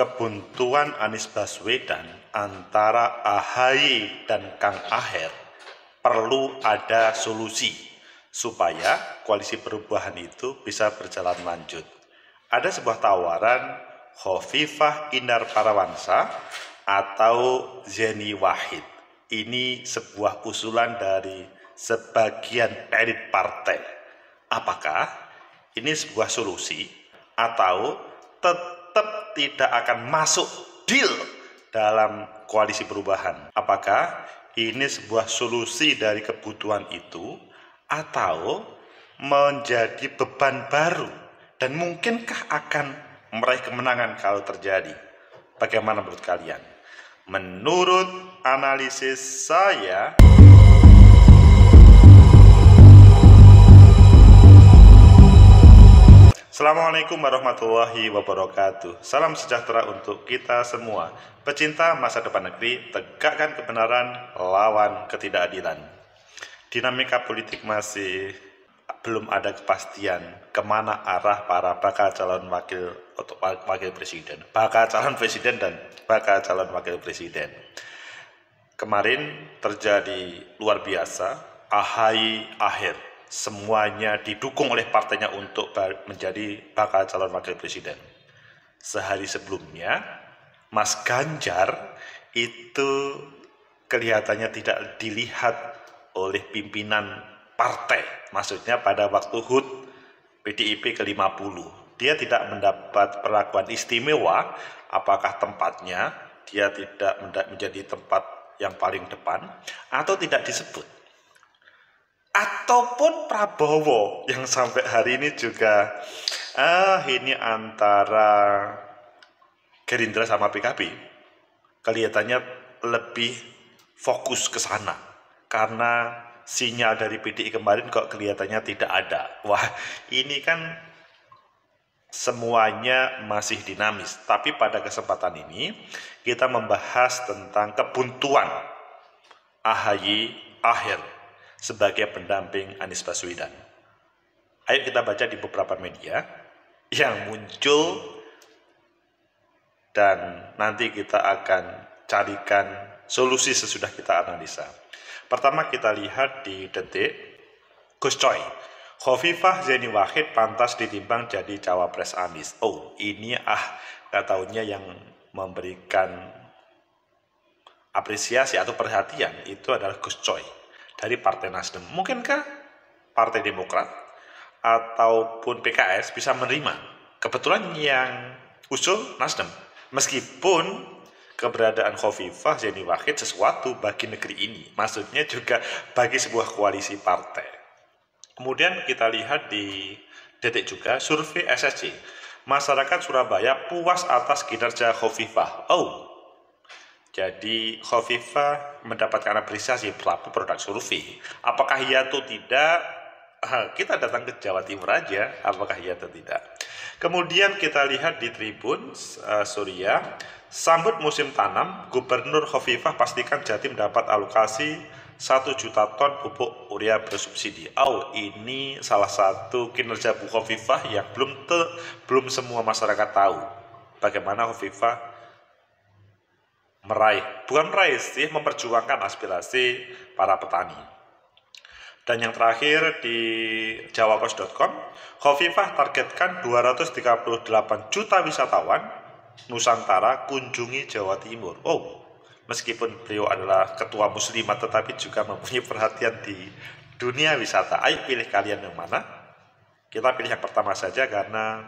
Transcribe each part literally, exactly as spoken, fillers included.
kebuntuan Anies Baswedan antara A H Y dan Kang Aher perlu ada solusi supaya koalisi perubahan itu bisa berjalan lanjut. Ada sebuah tawaran Khofifah Indar Parawansa atau Yenny Wahid. Ini sebuah usulan dari sebagian elit partai. Apakah ini sebuah solusi atau tetap tidak akan masuk deal dalam koalisi perubahan? Apakah ini sebuah solusi dari kebutuhan itu atau menjadi beban baru? Dan mungkinkah akan meraih kemenangan kalau terjadi? Bagaimana menurut kalian? Menurut analisis saya, Assalamualaikum warahmatullahi wabarakatuh. Salam sejahtera untuk kita semua. Pecinta masa depan negeri, tegakkan kebenaran, lawan ketidakadilan. Dinamika politik masih belum ada kepastian kemana arah para bakal calon wakil wakil presiden, bakal calon presiden dan bakal calon wakil presiden. Kemarin terjadi luar biasa, A H Y Aher semuanya didukung oleh partainya untuk menjadi bakal calon wakil presiden. Sehari sebelumnya, Mas Ganjar itu kelihatannya tidak dilihat oleh pimpinan partai, maksudnya pada waktu H U T P D I P ke lima puluh. Dia tidak mendapat perlakuan istimewa, apakah tempatnya dia tidak menjadi tempat yang paling depan, atau tidak disebut. Ataupun Prabowo yang sampai hari ini juga, ah ini antara Gerindra sama P K B, kelihatannya lebih fokus ke sana, karena sinyal dari P D I kemarin kok kelihatannya tidak ada. Wah, ini kan semuanya masih dinamis. Tapi pada kesempatan ini kita membahas tentang kebuntuan A H Y Aher sebagai pendamping Anies Baswedan. Ayo kita baca di beberapa media yang muncul dan nanti kita akan carikan solusi sesudah kita analisa. Pertama kita lihat di Detik, Gus Choi, Khofifah Yenny Wahid pantas ditimbang jadi cawapres Anies. Oh, ini ah katanya yang memberikan apresiasi atau perhatian itu adalah Gus Choi dari Partai Nasdem. Mungkinkah Partai Demokrat ataupun P K S bisa menerima? Kebetulan yang usul Nasdem, meskipun keberadaan Khofifah Yenny Wahid sesuatu bagi negeri ini, maksudnya juga bagi sebuah koalisi partai. Kemudian kita lihat di Detik juga, survei S S C, masyarakat Surabaya puas atas kinerja Khofifah. Oh, jadi Khofifah mendapatkan apresiasi produk survei. Apakah iya atau tidak? Kita datang ke Jawa Timur aja, apakah iya atau tidak. Kemudian kita lihat di Tribun uh, Surya, sambut musim tanam, Gubernur Khofifah pastikan Jatim dapat alokasi satu juta ton pupuk urea bersubsidi. Oh, ini salah satu kinerja Bu Khofifah yang belum te, belum semua masyarakat tahu bagaimana Khofifah meraih, bukan meraih sih, memperjuangkan aspirasi para petani. Dan yang terakhir di jawapos dot com, Khofifah targetkan dua ratus tiga puluh delapan juta wisatawan Nusantara kunjungi Jawa Timur. Oh, meskipun beliau adalah ketua muslimat tetapi juga mempunyai perhatian di dunia wisata. Ayo pilih kalian yang mana? Kita pilih yang pertama saja karena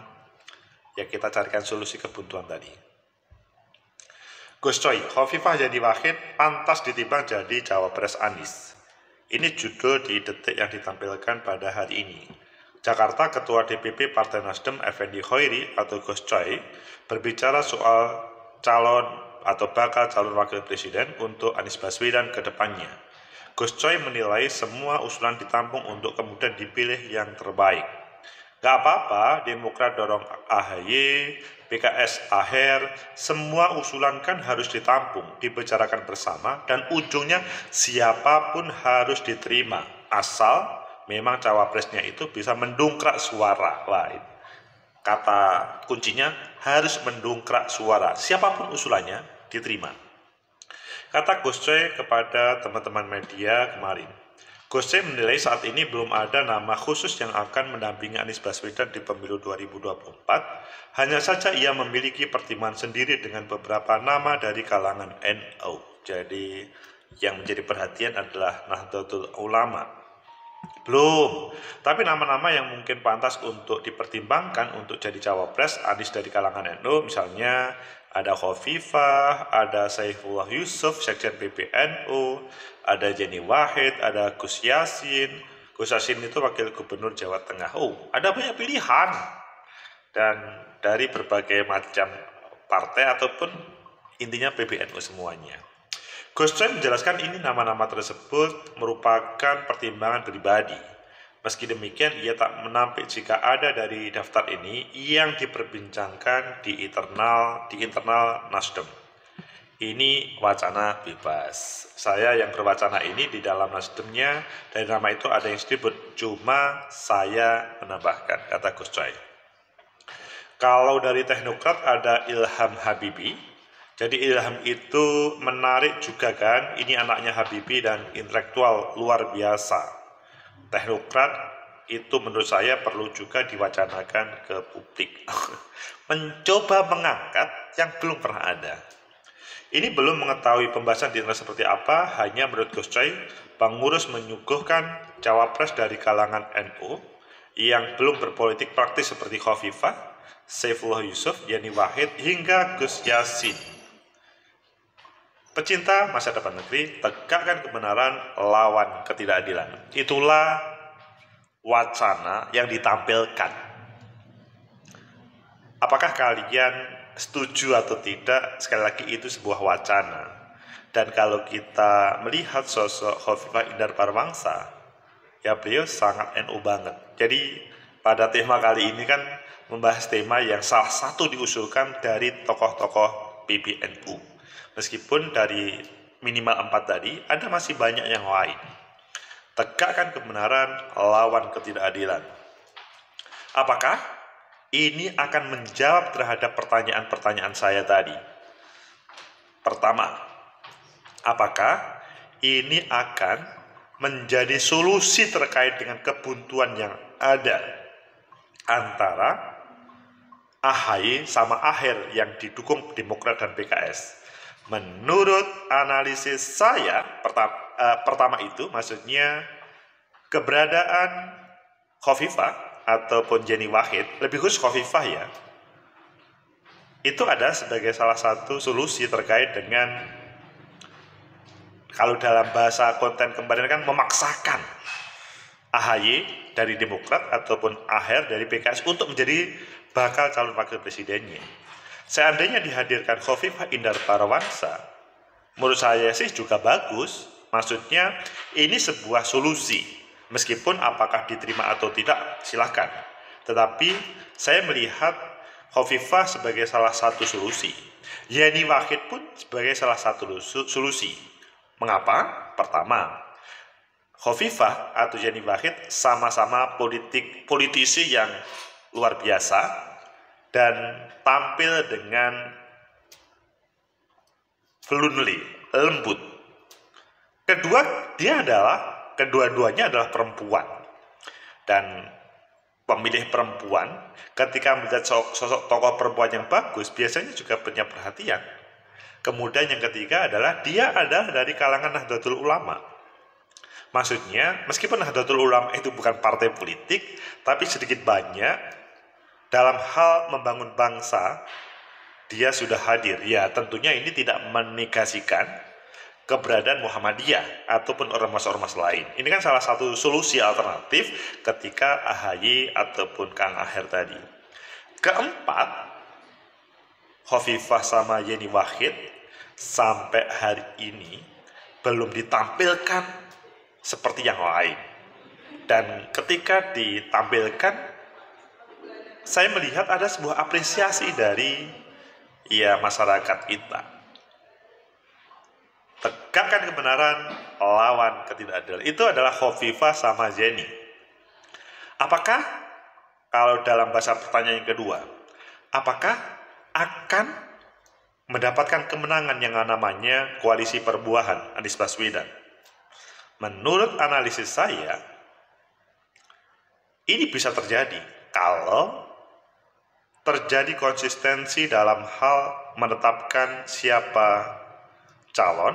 ya kita carikan solusi kebuntuan tadi. Gus Choi, Khofifah Yenny Wahid pantas ditimbang jadi cawapres Anies. Ini judul di Detik yang ditampilkan pada hari ini. Jakarta, Ketua D P P Partai Nasdem Effendy Choirie atau Gus Choi berbicara soal calon atau bakal calon wakil presiden untuk Anies Baswedan ke depannya. Gus Choi menilai semua usulan ditampung untuk kemudian dipilih yang terbaik. Gak apa-apa, Demokrat dorong A H Y, P K S Aher, semua usulan kan harus ditampung, dibicarakan bersama, dan ujungnya siapapun harus diterima, asal memang cawapresnya itu bisa mendongkrak suara lain. Kata kuncinya harus mendongkrak suara, siapapun usulannya diterima. Kata Gus Choi kepada teman-teman media kemarin, Gus Choi menilai saat ini belum ada nama khusus yang akan mendampingi Anies Baswedan di pemilu dua ribu dua puluh empat, hanya saja ia memiliki pertimbangan sendiri dengan beberapa nama dari kalangan N U. Jadi yang menjadi perhatian adalah Nahdlatul Ulama. Belum, tapi nama-nama yang mungkin pantas untuk dipertimbangkan untuk jadi cawapres Anies dari kalangan N U, misalnya ada Khofifah, ada Saifullah Yusuf, Sekjen P B N U, ada Yenny Wahid, ada Gus Yasin. Gus Yasin itu Wakil Gubernur Jawa Tengah. Oh, ada banyak pilihan dan dari berbagai macam partai ataupun intinya P B N U semuanya. Gus Choi menjelaskan ini nama-nama tersebut merupakan pertimbangan pribadi. Meski demikian, ia tak menampik jika ada dari daftar ini yang diperbincangkan di internal di internal Nasdem. Ini wacana bebas. Saya yang berwacana ini di dalam Nasdemnya, dari nama itu ada yang disebut, cuma saya menambahkan, kata Gus Choi. Kalau dari teknokrat ada Ilham Habibi. Jadi Ilham itu menarik juga kan, ini anaknya Habibie dan intelektual luar biasa. Teknokrat itu menurut saya perlu juga diwacanakan ke publik. Mencoba mengangkat yang belum pernah ada. Ini belum mengetahui pembahasan di internal seperti apa, hanya menurut Gus Choi, pengurus menyuguhkan cawapres dari kalangan N U yang belum berpolitik praktis seperti Khofifah, Saifullah Yusuf, Yenny Wahid, hingga Gus Yasin. Pecinta masa depan negeri, tegakkan kebenaran lawan ketidakadilan. Itulah wacana yang ditampilkan. Apakah kalian setuju atau tidak? Sekali lagi itu sebuah wacana. Dan kalau kita melihat sosok Khofifah Indar Parawansa, ya beliau sangat N U banget. Jadi pada tema kali ini kan membahas tema yang salah satu diusulkan dari tokoh-tokoh P B N U. Meskipun dari minimal empat tadi, ada masih banyak yang lain. Tegakkan kebenaran lawan ketidakadilan. Apakah ini akan menjawab terhadap pertanyaan-pertanyaan saya tadi? Pertama, apakah ini akan menjadi solusi terkait dengan kebuntuan yang ada antara A H Y sama Aher yang didukung Demokrat dan P K S? Menurut analisis saya, pertama, eh, pertama itu maksudnya keberadaan Khofifah ataupun Yenny Wahid, lebih khusus Khofifah ya, itu ada sebagai salah satu solusi terkait dengan, kalau dalam bahasa konten kemarin kan, memaksakan A H Y dari Demokrat ataupun Aher dari P K S untuk menjadi bakal calon wakil presidennya. Seandainya dihadirkan Khofifah Indar Parawansa, menurut saya sih juga bagus. Maksudnya ini sebuah solusi. Meskipun apakah diterima atau tidak, silahkan. Tetapi saya melihat Khofifah sebagai salah satu solusi. Yenny Wahid pun sebagai salah satu solusi. Mengapa? Pertama, Khofifah atau Yenny Wahid sama-sama politik politisi yang luar biasa. Dan tampil dengan fluently, lembut. Kedua, dia adalah, kedua-duanya adalah perempuan. Dan pemilih perempuan, ketika melihat sosok, sosok tokoh perempuan yang bagus, biasanya juga punya perhatian. Kemudian yang ketiga adalah, dia adalah dari kalangan Nahdlatul Ulama. Maksudnya, meskipun Nahdlatul Ulama itu bukan partai politik, tapi sedikit banyak, dalam hal membangun bangsa, dia sudah hadir. Ya, tentunya ini tidak menegasikan keberadaan Muhammadiyah ataupun ormas-ormas lain. Ini kan salah satu solusi alternatif ketika A H Y ataupun Kang Aher tadi. Keempat, Khofifah sama Yenny Wahid sampai hari ini belum ditampilkan seperti yang lain. Dan ketika ditampilkan, saya melihat ada sebuah apresiasi dari ya masyarakat kita. Tegakkan kebenaran lawan ketidakadilan. Itu adalah Khofifah sama Yenny. Apakah kalau dalam bahasa pertanyaan yang kedua, apakah akan mendapatkan kemenangan yang namanya koalisi perbuahan Anies Baswedan? Menurut analisis saya, ini bisa terjadi kalau terjadi konsistensi dalam hal menetapkan siapa calon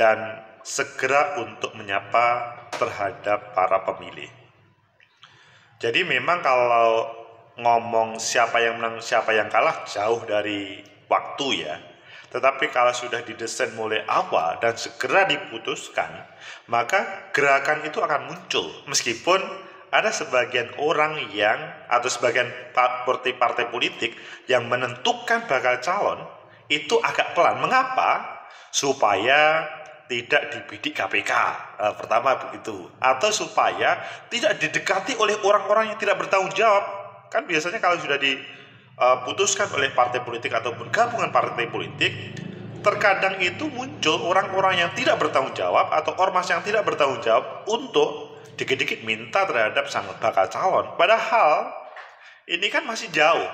dan segera untuk menyapa terhadap para pemilih. Jadi memang kalau ngomong siapa yang menang, siapa yang kalah jauh dari waktu ya. Tetapi kalau sudah didesain mulai awal dan segera diputuskan, maka gerakan itu akan muncul. Meskipun ada sebagian orang yang, atau sebagian partai-partai politik yang menentukan bakal calon, itu agak pelan. Mengapa? Supaya tidak dibidik K P K, eh, pertama begitu. Atau supaya tidak didekati oleh orang-orang yang tidak bertanggung jawab. Kan biasanya kalau sudah diputuskan oleh partai politik atau bergabungan partai politik, terkadang itu muncul orang-orang yang tidak bertanggung jawab atau ormas yang tidak bertanggung jawab untuk dikit-dikit minta terhadap sang bakal calon. Padahal ini kan masih jauh.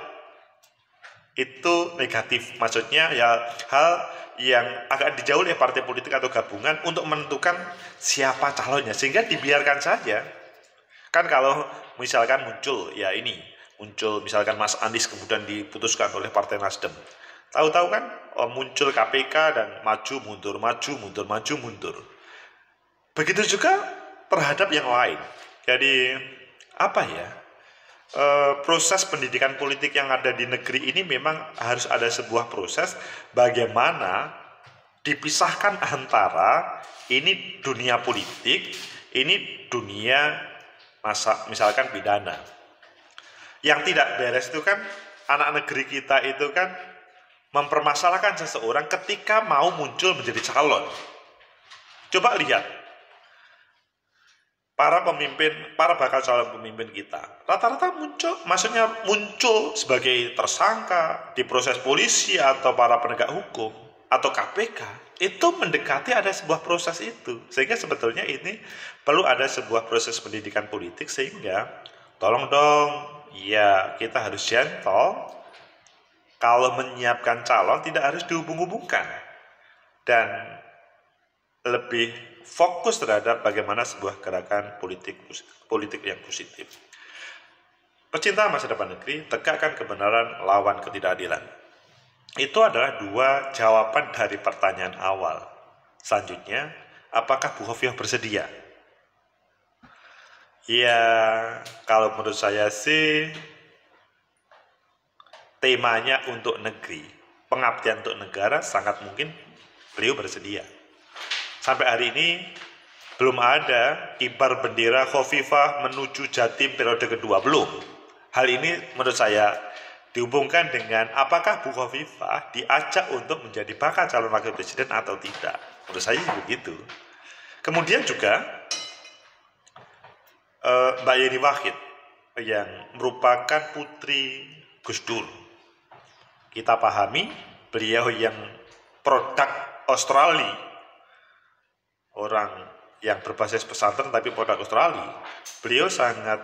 Itu negatif. Maksudnya ya hal yang agak dijauh oleh partai politik atau gabungan untuk menentukan siapa calonnya. Sehingga dibiarkan saja. Kan kalau misalkan muncul ya ini. Muncul misalkan Mas Anies kemudian diputuskan oleh partai Nasdem. Tahu-tahu kan muncul K P K dan maju mundur, maju mundur, maju mundur. Begitu juga terhadap yang lain. Jadi apa ya, e, proses pendidikan politik yang ada di negeri ini memang harus ada sebuah proses bagaimana dipisahkan antara ini dunia politik, ini dunia masa, misalkan pidana. Yang tidak beres itu kan anak negeri kita itu kan mempermasalahkan seseorang ketika mau muncul menjadi calon. Coba lihat para pemimpin, para bakal calon pemimpin kita, rata-rata muncul, maksudnya muncul sebagai tersangka di proses polisi atau para penegak hukum atau K P K, itu mendekati ada sebuah proses itu. Sehingga sebetulnya ini perlu ada sebuah proses pendidikan politik, sehingga tolong dong, ya kita harus gentle, kalau menyiapkan calon tidak harus dihubung-hubungkan, dan lebih fokus terhadap bagaimana sebuah gerakan politik politik yang positif. Pecinta masa depan negeri, tegakkan kebenaran lawan ketidakadilan. Itu adalah dua jawaban dari pertanyaan awal. Selanjutnya, apakah Bu Khofifah bersedia? Ya, kalau menurut saya sih, temanya untuk negeri, pengabdian untuk negara, sangat mungkin beliau bersedia. Sampai hari ini belum ada kibar bendera Khofifah menuju Jatim periode kedua, belum. Hal ini menurut saya dihubungkan dengan apakah Bu Khofifah diajak untuk menjadi bakal calon wakil presiden atau tidak. Menurut saya begitu. Kemudian juga eh, Mbak Yenny Wahid yang merupakan putri Gus Dur. Kita pahami beliau yang produk Australia, orang yang berbasis pesantren tapi produk Australia, beliau sangat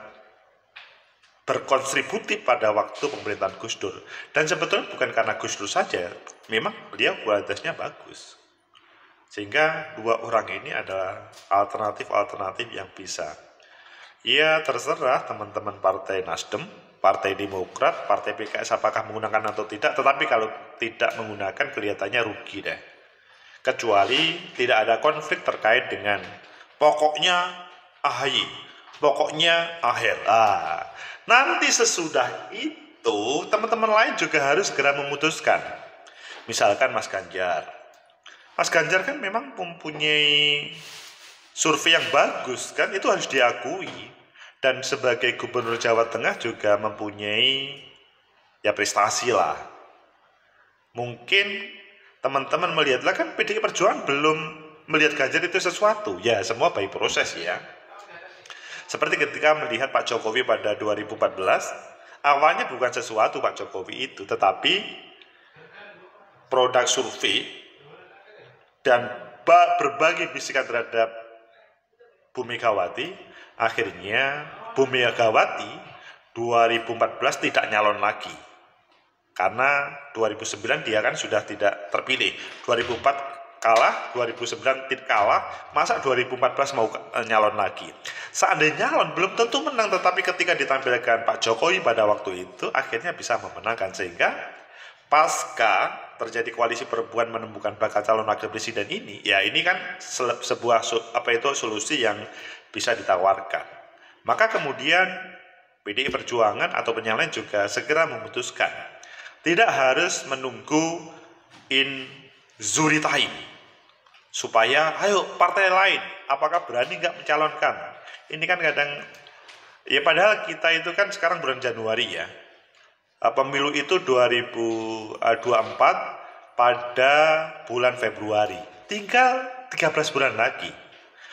berkontributif pada waktu pemerintahan Gus Dur. Dan sebetulnya bukan karena Gus Dur saja, memang beliau kualitasnya bagus. Sehingga dua orang ini adalah alternatif-alternatif yang bisa. Ya terserah teman-teman partai Nasdem, partai Demokrat, partai P K S apakah menggunakan atau tidak, tetapi kalau tidak menggunakan kelihatannya rugi deh. Kecuali tidak ada konflik terkait dengan pokoknya A H Y, pokoknya Aher. Ah, nanti sesudah itu teman-teman lain juga harus segera memutuskan. Misalkan Mas Ganjar. Mas Ganjar kan memang mempunyai survei yang bagus kan, itu harus diakui. Dan sebagai Gubernur Jawa Tengah juga mempunyai ya prestasi lah. Mungkin teman-teman melihatlah kan P D I Perjuangan belum melihat Ganjar itu sesuatu. Ya semua by proses ya. Seperti ketika melihat Pak Jokowi pada dua ribu empat belas, awalnya bukan sesuatu Pak Jokowi itu, tetapi produk survei dan berbagai bisikan terhadap Bu Megawati, akhirnya Bu Megawati dua ribu empat belas tidak nyalon lagi. Karena dua ribu sembilan dia kan sudah tidak terpilih. dua ribu empat kalah, dua ribu sembilan tidak kalah, masa dua ribu empat belas mau nyalon lagi. Seandainya nyalon belum tentu menang, tetapi ketika ditampilkan Pak Jokowi pada waktu itu akhirnya bisa memenangkan, sehingga pasca terjadi koalisi perempuan menemukan bakal calon wakil presiden ini, ya ini kan sebuah apa itu solusi yang bisa ditawarkan. Maka kemudian P D I Perjuangan atau penyalon juga segera memutuskan tidak harus menunggu in zuri time supaya ayo partai lain apakah berani nggak mencalonkan. Ini kan kadang ya, padahal kita itu kan sekarang bulan Januari ya. Pemilu itu dua ribu dua puluh empat pada bulan Februari. Tinggal tiga belas bulan lagi.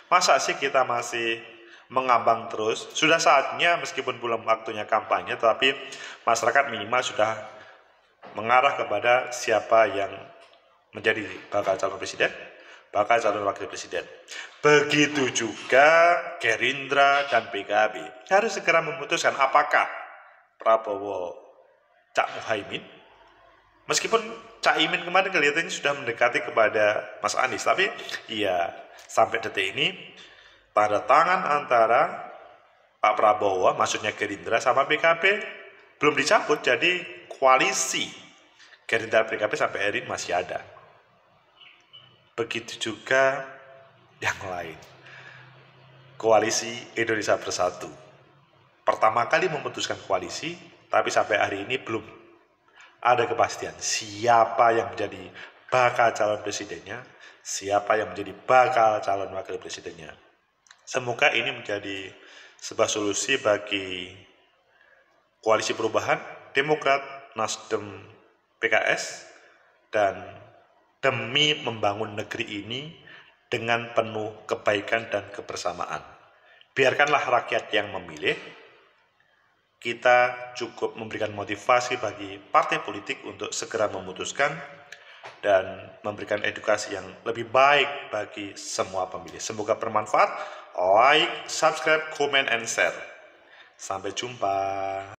Masa sih kita masih mengambang terus? Sudah saatnya, meskipun belum waktunya kampanye, tapi masyarakat minimal sudah mengarah kepada siapa yang menjadi bakal calon presiden, bakal calon wakil presiden. Begitu juga Gerindra dan P K B. Harus segera memutuskan apakah Prabowo Cak Muhaymin, meskipun Cak Imin kemarin kelihatannya sudah mendekati kepada Mas Anies, tapi ya sampai detik ini tanda tangan antara Pak Prabowo, maksudnya Gerindra sama P K B belum dicabut, jadi koalisi Gerindra P K B sampai hari ini masih ada. Begitu juga yang lain, koalisi Indonesia Bersatu pertama kali memutuskan koalisi, tapi sampai hari ini belum ada kepastian siapa yang menjadi bakal calon presidennya, siapa yang menjadi bakal calon wakil presidennya. Semoga ini menjadi sebuah solusi bagi koalisi perubahan Demokrat, Nasdem, P K S, dan demi membangun negeri ini dengan penuh kebaikan dan kebersamaan. Biarkanlah rakyat yang memilih. Kita cukup memberikan motivasi bagi partai politik untuk segera memutuskan dan memberikan edukasi yang lebih baik bagi semua pemilih. Semoga bermanfaat. Like, subscribe, comment, and share. Sampai jumpa.